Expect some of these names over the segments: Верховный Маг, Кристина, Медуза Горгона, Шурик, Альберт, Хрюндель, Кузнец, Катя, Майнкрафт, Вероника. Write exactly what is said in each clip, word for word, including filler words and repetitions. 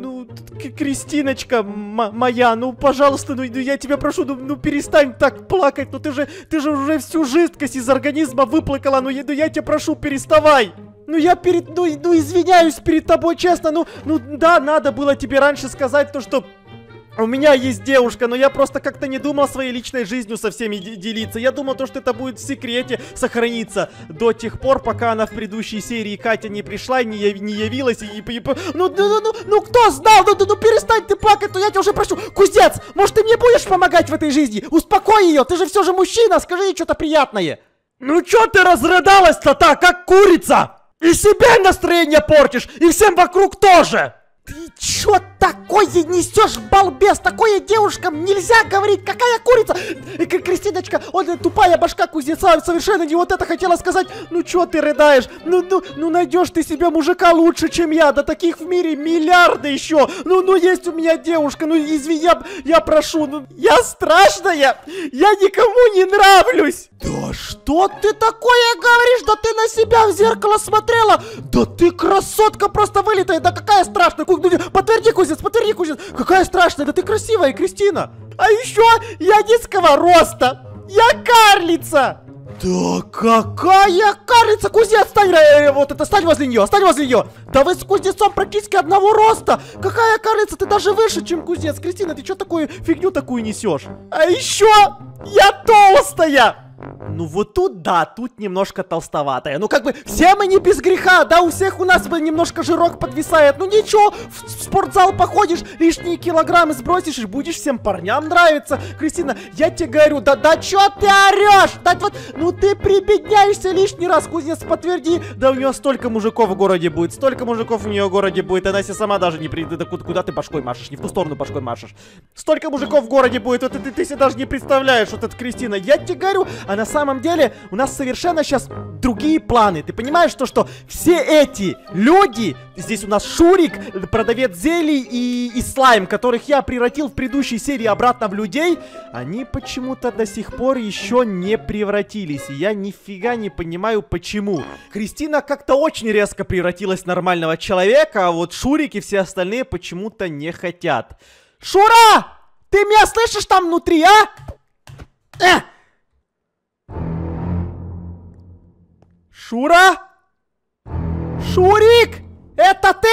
ну, Кристиночка моя, ну, пожалуйста, ну, я тебя прошу, ну, ну, перестань так плакать, ну, ты же, ты же уже всю жидкость из организма выплакала, ну, я, ну, я тебя прошу, переставай. Ну я перед, ну, ну извиняюсь перед тобой, честно, ну, ну да, надо было тебе раньше сказать то, что у меня есть девушка, но я просто как-то не думал своей личной жизнью со всеми делиться. Я думал то, что это будет в секрете сохраниться до тех пор, пока она в предыдущей серии Катя не пришла и не, яв, не явилась. И, и, и, ну, ну, ну, ну, ну, кто знал? Ну, ну, ну перестань ты плакать, ну я тебя уже прошу. Кузнец, может ты мне будешь помогать в этой жизни? Успокой ее, ты же все же мужчина, скажи ей что-то приятное. Ну чё ты разрыдалась-то так, как курица? И себе настроение портишь, и всем вокруг тоже! Ты чё такое несешь, балбес? Такое девушкам нельзя говорить! Какая курица! Кристиночка, он тупая башка кузнеца, совершенно не вот это хотела сказать. Ну чё ты рыдаешь? Ну, ну, ну найдешь ты себе мужика лучше, чем я. Да таких в мире миллиарды еще. Ну, ну есть у меня девушка, ну извини, я, я прошу, ну я страшная! Я никому не нравлюсь! Да что ты такое говоришь? Да ты на себя в зеркало смотрела? Да ты красотка просто вылитая! Да какая страшная! Подтверди, Кузнец, подтверди, Кузнец! Какая страшная! Да ты красивая, Кристина! А еще я низкого роста! Я карлица! Да какая карлица! Кузнец, стань, э, вот это, стань возле нее, стань возле нее! Да вы с Кузнецом практически одного роста! Какая карлица! Ты даже выше, чем Кузнец! Кристина, ты что такую фигню такую несешь? А еще я толстая! Ну вот тут, да, тут немножко толстоватая. Ну как бы, все мы не без греха, да, у всех у нас немножко жирок подвисает. Ну ничего, в, в спортзал походишь, лишние килограммы сбросишь и будешь всем парням нравиться. Кристина, я тебе говорю, да да чё ты орешь? Да вот, ну ты прибедняешься лишний раз, Кузнец, подтверди. Да у нее столько мужиков в городе будет, столько мужиков у нее в городе будет. Она себе сама даже не придет, да куда, куда ты башкой машешь, не в ту сторону башкой машешь. Столько мужиков в городе будет, вот, ты, ты, ты себе даже не представляешь, вот это Кристина. Я тебе говорю, а на самом деле у нас совершенно сейчас другие планы. Ты понимаешь, то, что все эти люди, здесь у нас Шурик, продавец зелий и, и слайм, которых я превратил в предыдущей серии обратно в людей, они почему-то до сих пор еще не превратились. И я нифига не понимаю, почему. Кристина как-то очень резко превратилась в нормального человека, а вот Шурик и все остальные почему-то не хотят. Шура! Ты меня слышишь там внутри, а? Э! Шура? Шурик! Это ты?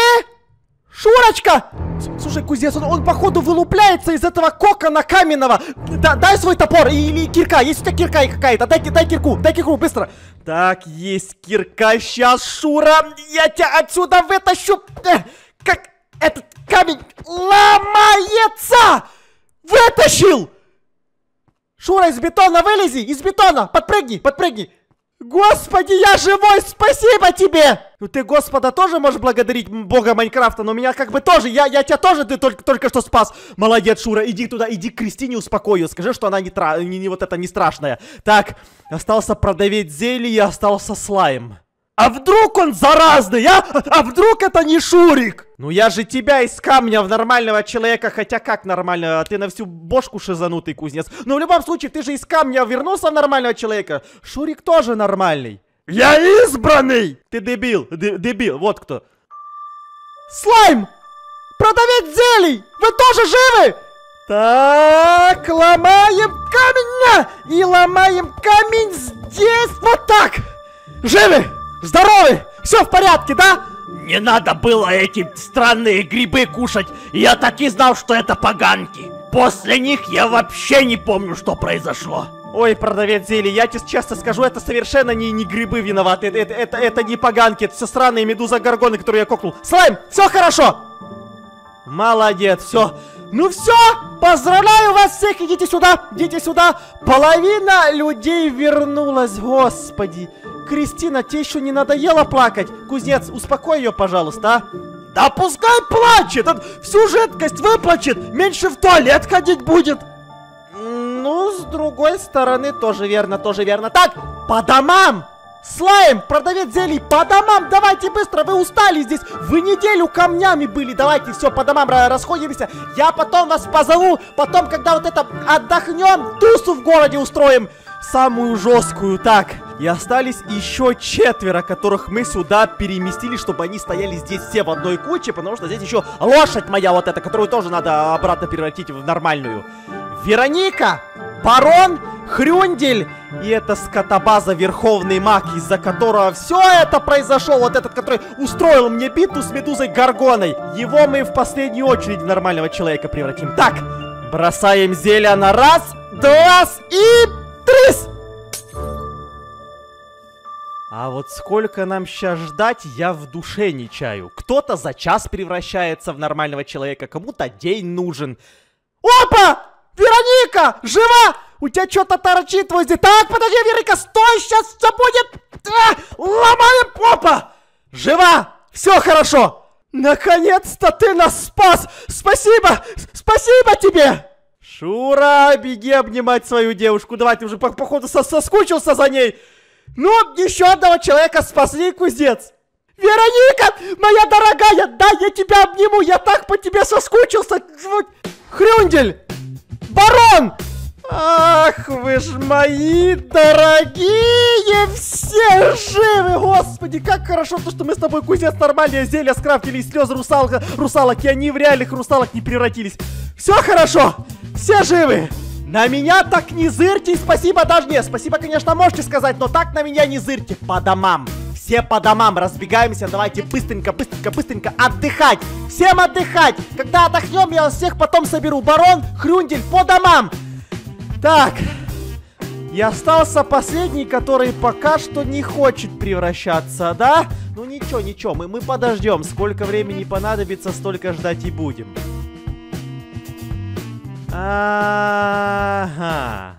Шурочка! С Слушай, Кузнец, он, он походу вылупляется из этого кокона каменного. Да, дай свой топор или кирка. Есть у тебя кирка какая-то? Дай, дай кирку, дай кирку, быстро. Так, есть кирка. Сейчас, Шура, я тебя отсюда вытащу. Как этот камень ломается! Вытащил! Шура, из бетона вылези, из бетона. Подпрыгни, подпрыгни. Господи, я живой, спасибо тебе! Ну ты Господа тоже можешь благодарить, бога Майнкрафта, но меня как бы тоже, я, я тебя тоже ты только, только что спас. Молодец, Шура, иди туда, иди к Кристине, успокой ее, скажи, что она не, тра... не, не вот это не страшная. Так, остался продавец зелья, остался слайм. А вдруг он заразный, а? А вдруг это не Шурик? Ну я же тебя из камня в нормального человека, хотя как нормального, ты на всю бошку шизанутый, Кузнец. Но в любом случае, ты же из камня вернулся в нормального человека. Шурик тоже нормальный. Я избранный! Ты дебил, дебил, вот кто. Слайм! Продавец зелий! Вы тоже живы? Так, ломаем камень! И ломаем камень здесь, вот так! Живы! Здоровы! Все в порядке, да? Не надо было эти странные грибы кушать. Я так и знал, что это поганки. После них я вообще не помню, что произошло. Ой, продавец зелий, я тебе честно скажу, это совершенно не, не грибы виноваты. Это, это, это, это не поганки, это все сраные медуза горгоны, которые я кокнул. Слайм, все хорошо! Молодец, все. Ну все, поздравляю вас всех, идите сюда, идите сюда. Половина людей вернулась, господи. Кристина, тебе еще не надоело плакать? Кузнец, успокой ее, пожалуйста, а? Да пускай плачет, он всю жидкость выплачет, меньше в туалет ходить будет. Ну, с другой стороны, тоже верно, тоже верно. Так, по домам! Слайм, продавец зелий, по домам, давайте быстро, вы устали здесь, вы неделю камнями были, давайте все, по домам расходимся, я потом вас позову, потом, когда вот это отдохнем, тусу в городе устроим, самую жесткую, так... И остались еще четверо, которых мы сюда переместили, чтобы они стояли здесь все в одной куче. Потому что здесь еще лошадь моя вот эта, которую тоже надо обратно превратить в нормальную. Вероника, барон, Хрюндель. И это скотобаза Верховный Маг, из-за которого все это произошло. Вот этот, который устроил мне битву с Медузой Горгоной. Его мы в последнюю очередь в нормального человека превратим. Так, бросаем зелье на раз, два и трис. А вот сколько нам сейчас ждать, я в душе не чаю. Кто-то за час превращается в нормального человека, кому-то день нужен. Опа! Вероника! Жива! У тебя что-то торчит возле... Так, подожди, Вероника, стой, сейчас все будет... А, ломаем попа! Жива! Все хорошо! Наконец-то ты нас спас! Спасибо! Спасибо тебе! Шура, беги обнимать свою девушку. Давай, ты уже, по походу, со соскучился за ней. Ну, еще одного человека спасли, кузнец. Вероника, моя дорогая, да, я тебя обниму, я так по тебе соскучился. Хрюндель! Барон! Ах, вы ж мои дорогие, все живы, господи, как хорошо то, что мы с тобой, кузнец, нормальное зелье скрафтили, и слезы русалка, русалок, и они в реальных русалок не превратились. Все хорошо, все живы. На меня так не зырьте, спасибо даже не, спасибо, конечно, можете сказать, но так на меня не зырьте, по домам. Все по домам, разбегаемся, давайте быстренько, быстренько, быстренько отдыхать. Всем отдыхать, когда отдохнем, я вас всех потом соберу. Барон, Хрюндель, по домам. Так, и остался последний, который пока что не хочет превращаться, да? Ну ничего, ничего, мы, мы подождем, сколько времени понадобится, столько ждать и будем. Ага.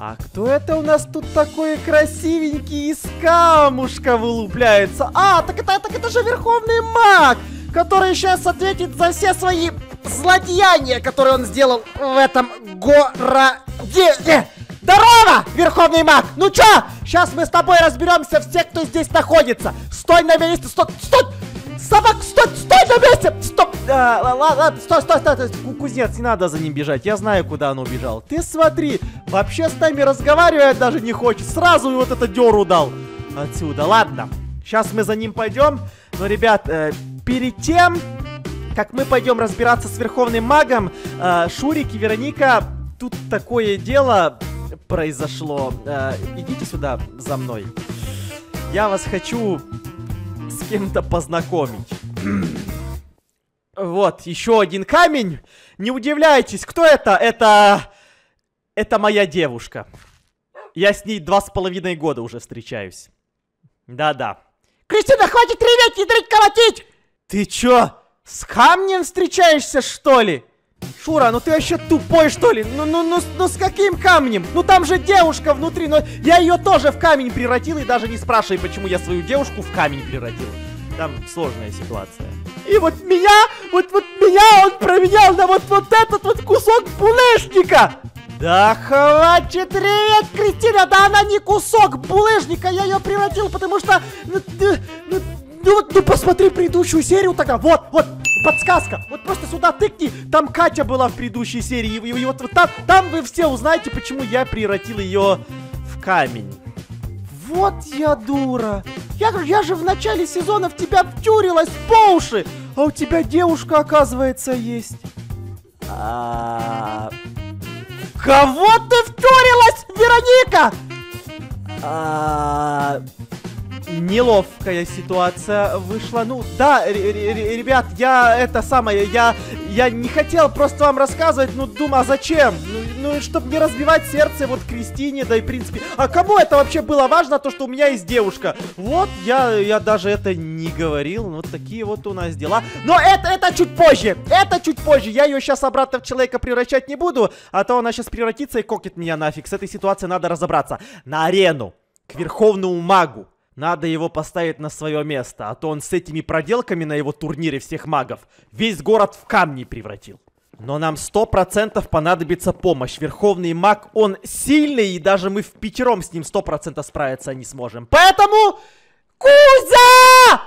А кто это у нас тут такой красивенький из камушка вылупляется? А, так это, так это же Верховный Маг, который сейчас ответит за все свои злодеяния, которые он сделал в этом городе. Здорово, Верховный Маг! Ну чё? Сейчас мы с тобой разберемся, все, кто здесь находится. Стой на месте, стой, стой! Собак, стой, стой на месте! Стоп! А, ладно, стой, стой, стой, стой. Кузнец, не надо за ним бежать, я знаю, куда он убежал. Ты смотри, вообще с нами разговаривать даже не хочет, сразу вот это дёру дал отсюда. Ладно, сейчас мы за ним пойдем, но, ребят, э, перед тем, как мы пойдем разбираться с Верховным Магом, э, Шурик и Вероника, тут такое дело произошло. Э, идите сюда за мной, я вас хочу... с кем-то познакомить. Вот, еще один камень. Не удивляйтесь, кто это? Это... Это моя девушка. Я с ней два с половиной года уже встречаюсь. Да-да. Кристина, хватит реветь, ядрить, колотить! Ты чё, с камнем встречаешься, что ли? Шура, ну ты вообще тупой, что ли? Ну, ну, ну, ну с каким камнем? Ну там же девушка внутри, но я ее тоже в камень превратил, и даже не спрашивай, почему я свою девушку в камень превратил. Там сложная ситуация. И вот меня, вот, вот меня он променял на вот, вот этот вот кусок булыжника. Да хватит реветь, Кристина, да она не кусок булыжника, я ее превратил, потому что... Ну, ну, ну, ну посмотри предыдущую серию тогда, вот, вот. Подсказка! Вот просто сюда тыкни, там Катя была в предыдущей серии, и, и, и вот, вот там, там вы все узнаете, почему я превратил ее в камень. Вот я дура! Я, я же в начале сезона в тебя втюрилась по уши, а у тебя девушка, оказывается, есть. А... Кого ты втюрилась, Вероника? А... Неловкая ситуация вышла. Ну, да, ребят, я это самое, я, я не хотел просто вам рассказывать, ну, думаю, а зачем? Ну, ну чтобы не разбивать сердце вот Кристине, да и в принципе. А кому это вообще было важно, то, что у меня есть девушка? Вот, я, я даже это не говорил, вот такие вот у нас дела. Но это, это чуть позже, это чуть позже, я ее сейчас обратно в человека превращать не буду, а то она сейчас превратится и кокет меня нафиг. С этой ситуацией надо разобраться. На арену, к Верховному Магу. Надо его поставить на свое место, а то он с этими проделками на его турнире всех магов весь город в камни превратил. Но нам сто процентов понадобится помощь. Верховный Маг, он сильный, и даже мы впятером с ним сто процентов справиться не сможем. Поэтому... Кузя!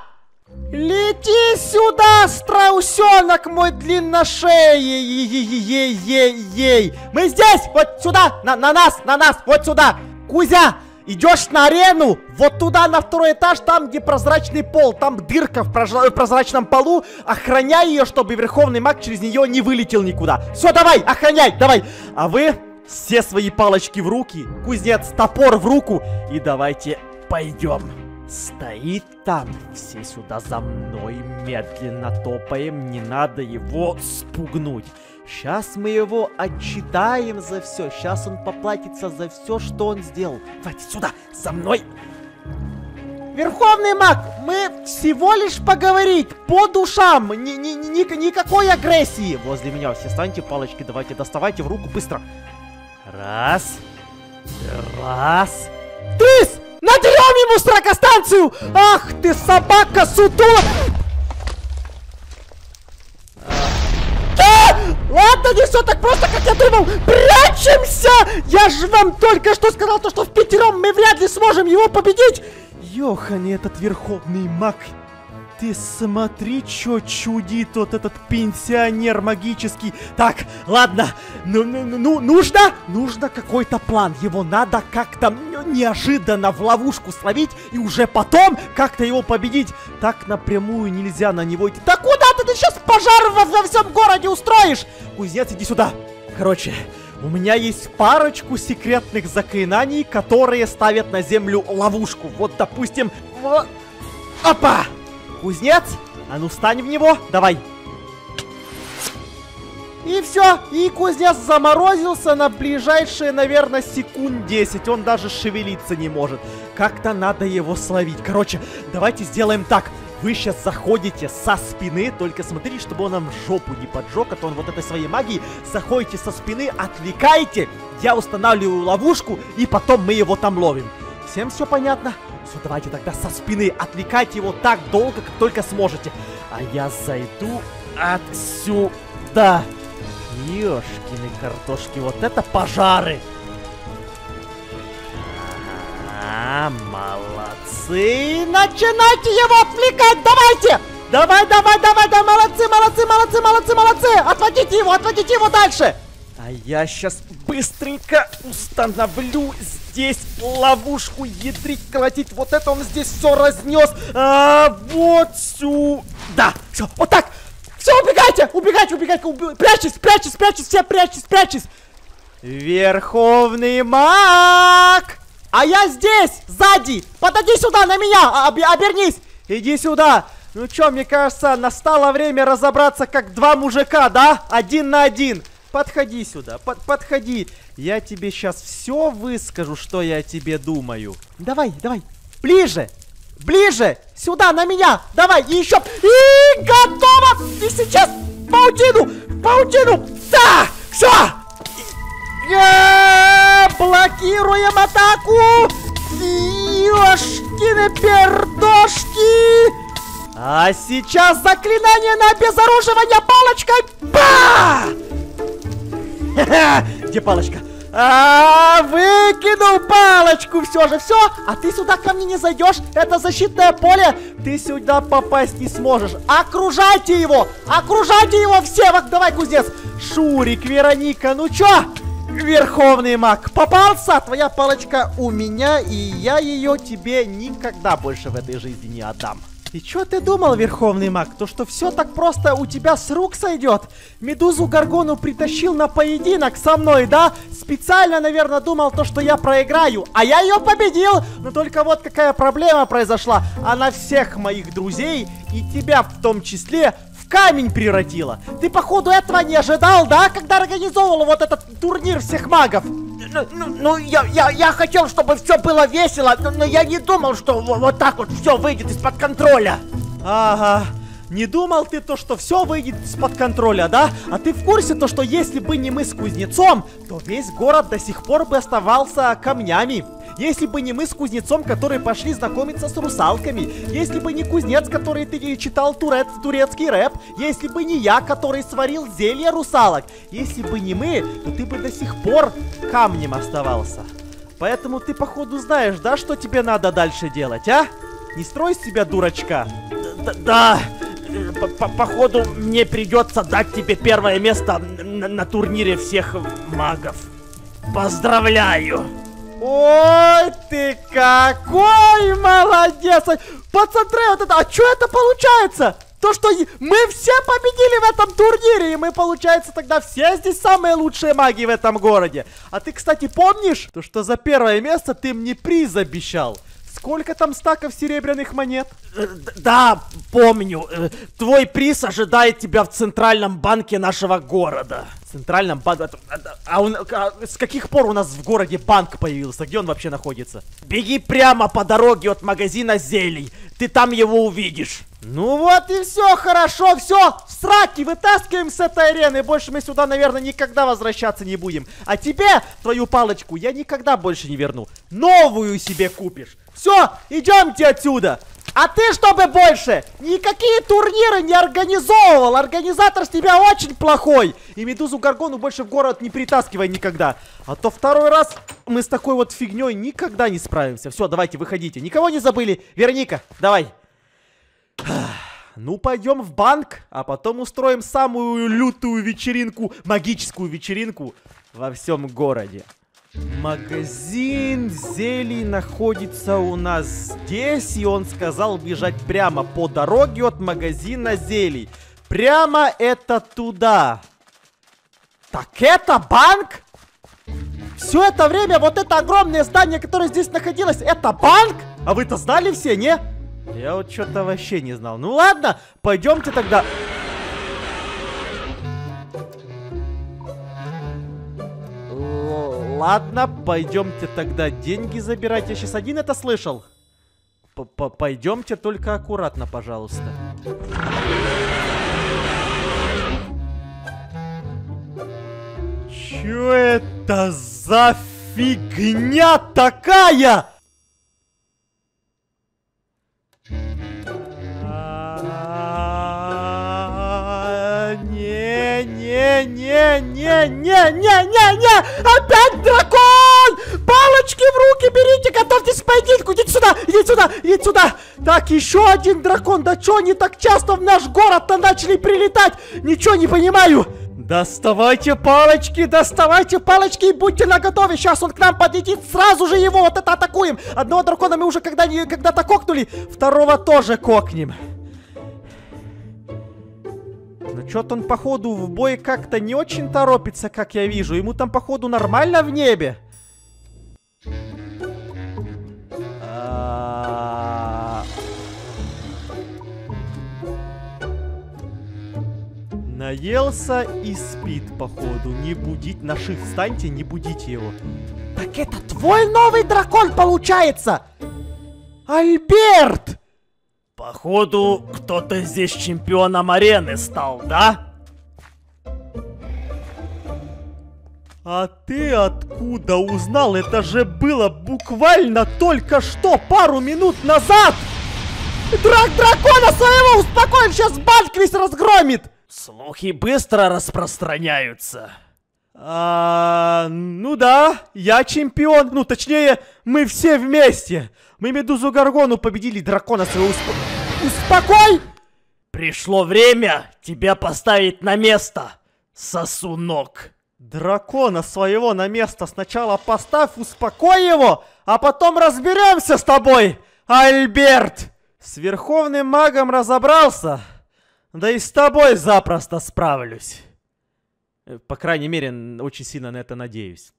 Лети сюда, страусенок мой длинношеей! Мы здесь! Вот сюда! На, на нас! На нас! Вот сюда! Кузя! Идешь на арену, вот туда, на второй этаж, там, где прозрачный пол, там дырка в прозрачном полу. Охраняй ее, чтобы Верховный Маг через нее не вылетел никуда. Все, давай, охраняй, давай. А вы все свои палочки в руки, кузнец, топор в руку. И давайте пойдем. Стоит там, все сюда за мной, медленно топаем, не надо его спугнуть. Сейчас мы его отчитаем за все. Сейчас он поплатится за все, что он сделал. Давайте сюда, со мной. Верховный Маг, мы всего лишь поговорить по душам. Ни -ни -ни Никакой агрессии. Возле меня все станьте, палочки давайте доставайте в руку быстро. Раз. Раз. Трис! Надерем ему строкостанцию! Ах ты, собака, сутулок! Ладно, не все так просто, как я думал. Прячемся! Я же вам только что сказал, то, что впятером мы вряд ли сможем его победить. Ёхани, этот Верховный Маг. Ты смотри, чё чудит вот этот пенсионер магический. Так, ладно. Ну, ну, ну нужно, нужно какой-то план. Его надо как-то неожиданно в ловушку словить и уже потом как-то его победить. Так напрямую нельзя на него идти. Да куда ты, ты сейчас пожар во, во всем городе устроишь? Кузнец, иди сюда. Короче, у меня есть парочку секретных заклинаний, которые ставят на землю ловушку. Вот, допустим, вот. Опа! Кузнец, а ну встань в него, давай. И все, и кузнец заморозился на ближайшие, наверное, секунд десять. Он даже шевелиться не может. Как-то надо его словить. Короче, давайте сделаем так. Вы сейчас заходите со спины, только смотрите, чтобы он вам жопу не поджег, а то он вот этой своей магией. Заходите со спины, отвлекайте, я устанавливаю ловушку, и потом мы его там ловим. Всем все понятно? Все, давайте тогда со спины отвлекайте его так долго, как только сможете. А я зайду отсюда. Ёшкины картошки, вот это пожары. А, молодцы. Начинайте его отвлекать, давайте. Давай, давай, давай, да, молодцы, молодцы, молодцы, молодцы, молодцы. Отводите его, отводите его дальше. А я сейчас быстренько установлю здесь ловушку, ядрить, колотить. Вот это он здесь все разнес. А, вот сюда. Все, вот так. Все, убегайте, убегайте, убегайте. Уб... Прячьтесь, прячьтесь, прячьтесь, все прячьтесь, прячьтесь. Верховный Маг. А я здесь, сзади. Подойди сюда на меня, Об... обернись. Иди сюда. Ну что, мне кажется, настало время разобраться как два мужика, да? Один на один. Подходи сюда, под, подходи. Я тебе сейчас все выскажу, что я о тебе думаю. Давай, давай. Ближе, ближе. Сюда, на меня. Давай, и еще. И готово. И сейчас паутину, паутину. Да, все. Блокируем атаку. Ёшкины пердошки. А сейчас заклинание на обезоруживание палочкой. Ба! Где палочка? А, выкинул палочку, все же, все. А ты сюда ко мне не зайдешь. Это защитное поле. Ты сюда попасть не сможешь. Окружайте его, окружайте его все. Вот, давай, кузнец. Шурик, Вероника, ну чё? Верховный Маг, попался. Твоя палочка у меня, и я ее тебе никогда больше в этой жизни не отдам. И чё ты думал, Верховный Маг, то что все так просто у тебя с рук сойдет? Медузу Горгону притащил на поединок со мной, да? Специально, наверное, думал то, что я проиграю, а я ее победил. Но только вот какая проблема произошла. Она всех моих друзей и тебя в том числе в камень превратила. Ты походу этого не ожидал, да? Когда организовывал вот этот турнир всех магов. Ну, ну, ну я, я, я хотел, чтобы все было весело, но, но я не думал, что вот так вот все выйдет из-под контроля. Ага, не думал ты то, что все выйдет из-под контроля, да? А ты в курсе то, что если бы не мы с кузнецом, то весь город до сих пор бы оставался камнями. Если бы не мы с кузнецом, которые пошли знакомиться с русалками. Если бы не кузнец, который ты читал турец, турецкий рэп. Если бы не я, который сварил зелье русалок. Если бы не мы, то ты бы до сих пор камнем оставался. Поэтому ты, походу, знаешь, да, что тебе надо дальше делать, а? Не строй себя, дурачка. Да, походу, мне придется дать тебе первое место на турнире всех магов. Поздравляю! Ой, ты какой молодец! Посмотри, вот это, а что это получается? То, что мы все победили в этом турнире, и мы, получается, тогда все здесь самые лучшие маги в этом городе. А ты, кстати, помнишь, то, что за первое место ты мне приз обещал? Сколько там стаков серебряных монет? Да, помню. Твой приз ожидает тебя в центральном банке нашего города. В центральном банке? А, он... а с каких пор у нас в городе банк появился? Где он вообще находится? Беги прямо по дороге от магазина зелий. Ты там его увидишь. Ну вот и все, хорошо, все, в сраки, вытаскиваем с этой арены, больше мы сюда, наверное, никогда возвращаться не будем. А тебе, твою палочку, я никогда больше не верну, новую себе купишь. Все, идемте отсюда. А ты, чтобы больше никакие турниры не организовывал, организатор с тебя очень плохой. И Медузу Горгону больше в город не притаскивай никогда. А то второй раз мы с такой вот фигней никогда не справимся. Все, давайте, выходите, никого не забыли. Вероника, давай. Ну, пойдем в банк, а потом устроим самую лютую вечеринку, магическую вечеринку во всем городе. Магазин зелий находится у нас здесь, и он сказал бежать прямо по дороге от магазина зелий. Прямо это туда. Так это банк? Все это время вот это огромное здание, которое здесь находилось, это банк? А вы-то знали все, не? Я вот что-то вообще не знал. Ну ладно, пойдемте тогда. Л ладно, пойдемте тогда деньги забирать. Я сейчас один это слышал. П-п- пойдемте только аккуратно, пожалуйста. Чё это за фигня такая? Не-не-не-не-не-не-не! Опять дракон! Палочки в руки берите, готовьтесь к поединку! Идите сюда! Идите сюда! Идите сюда! Так, еще один дракон! Да чё они так часто в наш город-то начали прилетать? Ничего не понимаю! Доставайте палочки, доставайте палочки и будьте наготове. Сейчас он к нам подлетит, сразу же его вот это атакуем. Одного дракона мы уже когда-то кокнули, второго тоже кокнем. Ну что-то он походу в бой как-то не очень торопится, как я вижу. Ему там походу нормально в небе. А... Наелся и спит походу. Не будить наших, встаньте, не будите его. Так это твой новый дракон получается, Альберт! Походу, кто-то здесь чемпионом арены стал, да? А ты откуда узнал? Это же было буквально только что, пару минут назад! Драк дракона своего успокоим, сейчас банк весь разгромит! Слухи быстро распространяются. А, ну да, я чемпион. Ну, точнее, мы все вместе. Мы Медузу Горгону победили, дракона своего успо... Успокой! Пришло время тебя поставить на место, сосунок. Дракона своего на место сначала поставь, успокой его, а потом разберемся с тобой, Альберт. С Верховным Магом разобрался, да и с тобой запросто справлюсь. По крайней мере, очень сильно на это надеюсь.